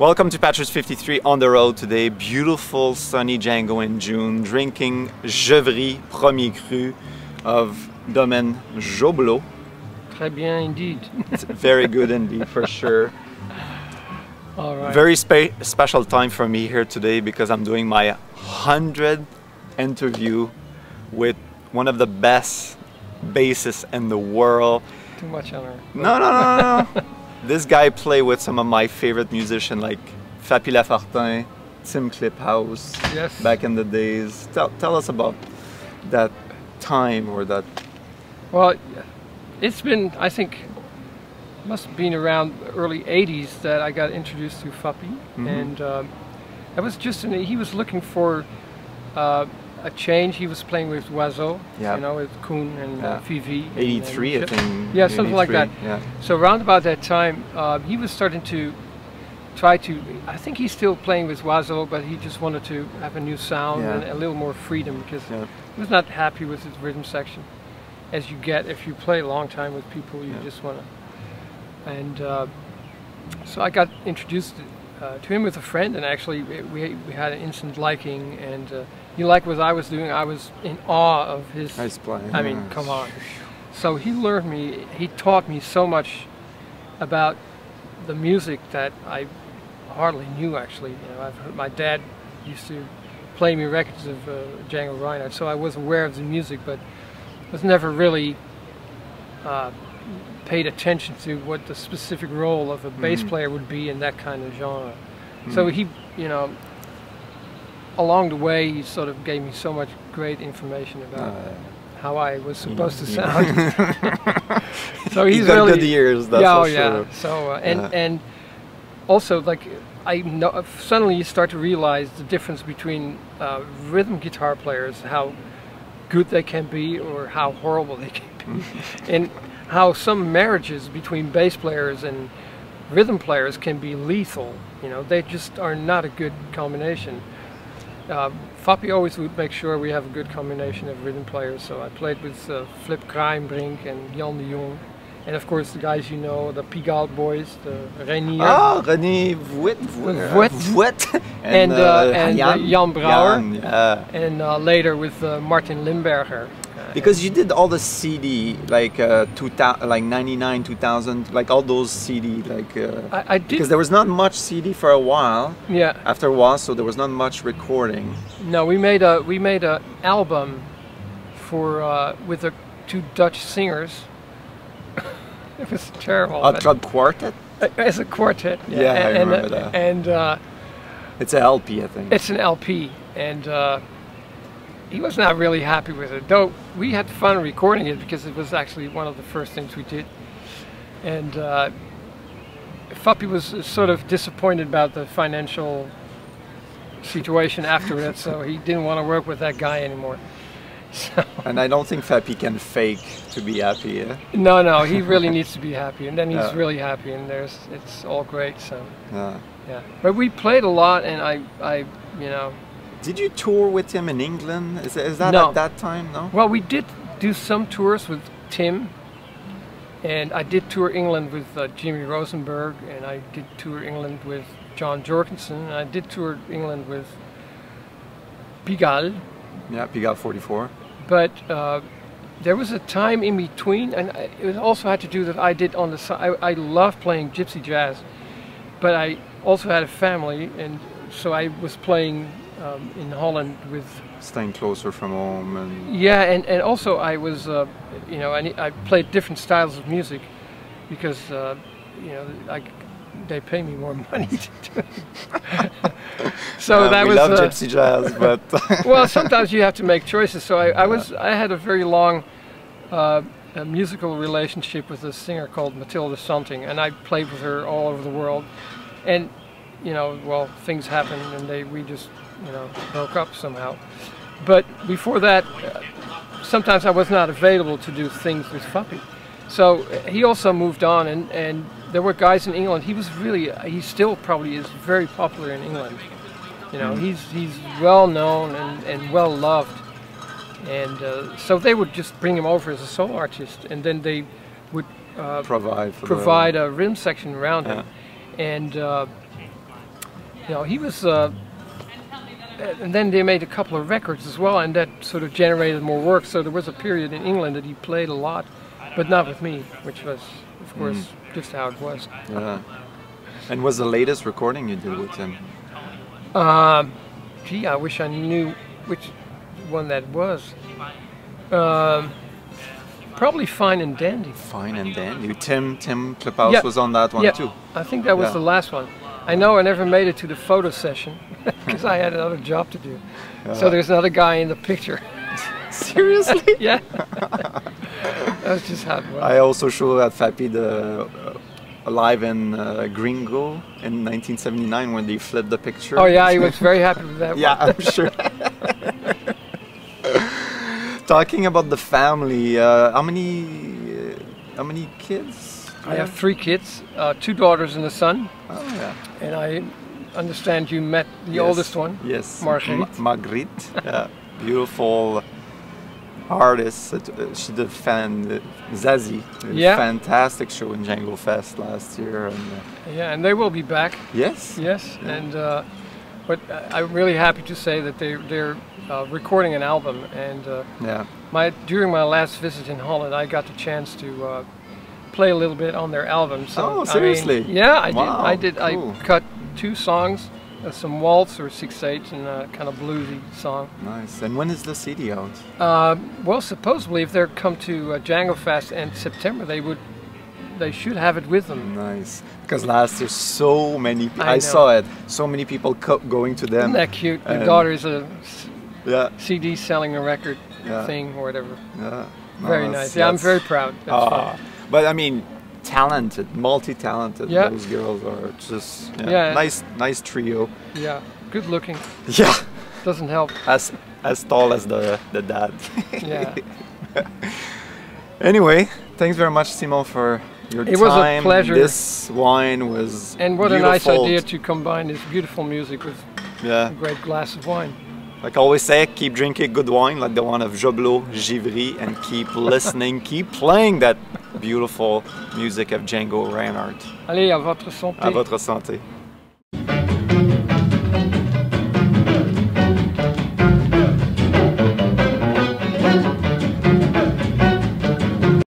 Welcome to Patrus 53 on the road today. Beautiful sunny Django in June, drinking Gevrey Premier Cru of Domaine Joblot. Très bien indeed. It's very good indeed, for sure. All right. Very special time for me here today because I'm doing my 100th interview with one of the best bassists in the world. Too much honor. No, no, no, no. This guy played with some of my favorite musicians like Fapy Lafertin, Tim Kliphuis, yes, back in the days. Tell us about that time or that... Well, it's been, I think, must have been around the early 80s that I got introduced to Fapy. Mm-hmm. And I was just, he was looking for a change. He was playing with Waso, yeah, you know, with Kuhn and Vivi. 83, and I think. Yeah, something like that. Yeah. So around about that time, he was starting to try to, I think he's still playing with Waso, but he just wanted to have a new sound, yeah, and a little more freedom because he was not happy with his rhythm section. As you get, if you play a long time with people, you just want to. And so I got introduced to him with a friend, and actually we had an instant liking, and he liked what I was doing. I was in awe of his playing. I mean, come on. So he learned me, he taught me so much about the music that I hardly knew, actually. You know, I've heard my dad used to play me records of Django Reinhardt, so I was aware of the music, but was never really paid attention to what the specific role of a bass player would be in that kind of genre. So he, you know, along the way, he sort of gave me so much great information about how I was supposed to sound. So he's got really good ears, that's for sure. So and also, like, I know, suddenly you start to realize the difference between rhythm guitar players, how good they can be or how horrible they can be, and how some marriages between bass players and rhythm players can be lethal. You know, they just are not a good combination. Fapy always would make sure we have a good combination of rhythm players, so I played with Flip Kreinbrink and Jan de Jong, and of course the guys you know, the Pigalle boys, the Renier. Oh, Renier Voet. And Jan Brauer. And later with Martin Limberger. Because you did all the CD, like 99, 2000, like all those CD, like... I did. Because there was not much CD for a while. Yeah. After a while, so there was not much recording. No, we made a album for with the two Dutch singers. It was terrible. A Trud Quartet? It's a quartet. Yeah, yeah, I remember that. And it's an LP, I think. It's an LP, and he was not really happy with it, though we had fun recording it because it was actually one of the first things we did. And Fapy was sort of disappointed about the financial situation after it, so he didn't want to work with that guy anymore. So. And I don't think Fapy can fake to be happy. Eh? No, no, he really needs to be happy, and then he's really happy, and it's all great. So yeah, but we played a lot, and I, you know. Did you tour with him in England? Is that at that time? No. Well, we did do some tours with Tim, and I did tour England with Jimmy Rosenberg, and I did tour England with John Jorgensen, and I did tour England with Pigalle. Yeah, Pigalle 44. But there was a time in between, and it also had to do that I did on the side. I love playing gypsy jazz, but I also had a family, and so I was playing. In Holland with... Staying closer from home and... Yeah, and also I was, you know, I played different styles of music because, you know, they pay me more money to do it. So that was... I love gypsy jazz, but... Well, sometimes you have to make choices. So I had a very long musical relationship with a singer called Matilda Something, and I played with her all over the world. And, you know, well, things happened and we just... you know, broke up somehow. But before that, sometimes I was not available to do things with Fapy. So he also moved on, and there were guys in England. He was really, he still probably is very popular in England. You know, he's well known and well loved. And so they would just bring him over as a solo artist, and then they would provide a rhythm section around him. And you know, he was, and then they made a couple of records as well, and that sort of generated more work. So there was a period in England that he played a lot, but not with me, which was, of course, just how it was. Yeah. And was the latest recording you did with him? Gee, I wish I knew which one that was. Probably Fine and Dandy. Fine and Dandy. Tim Kliphuis was on that one too. I think that was the last one. I know I never made it to the photo session because I had another job to do. So there's another guy in the picture. Seriously? Yeah. That's just how it was. I also showed that Fapy live in Gringo in 1979 when they flipped the picture. Oh yeah, he was very happy with that. Yeah, I'm sure. Talking about the family, how many kids? I have 3 kids, 2 daughters and a son. Oh yeah. And I understand you met the oldest one. Yes. Margriet. Yeah. Beautiful artist. She did Fand Zazi. Yeah. Fantastic show in Django Fest last year. And, yeah, and they will be back. Yes. Yes. Yeah. And but I'm really happy to say that they're recording an album, and during my last visit in Holland, I got the chance to play a little bit on their album. So, oh, seriously? I mean, yeah, I did. Cool. I cut 2 songs, some waltz or 6/8, and a kind of bluesy song. Nice. And when is the CD out? Well, supposedly, if they come to Django Fest in September, they should have it with them. Nice, because last year so many I saw it. So many people going to them. Isn't that cute? Your daughter is a CD selling a record thing or whatever. Yeah. No, very nice. Yeah, I'm very proud. But I mean, talented, multi-talented. Yeah. Those girls are just nice trio. Yeah, good looking. Yeah, doesn't help. As tall as the dad. Yeah. Anyway, thanks very much, Simon, for your time. It was a pleasure. This wine was beautiful. And what a nice idea to combine this beautiful music with a great glass of wine. Like I always say, keep drinking good wine, like the one of Joblot, Givry, and keep listening, keep playing that beautiful music of Django Reinhardt. Allez, à votre santé. À votre santé.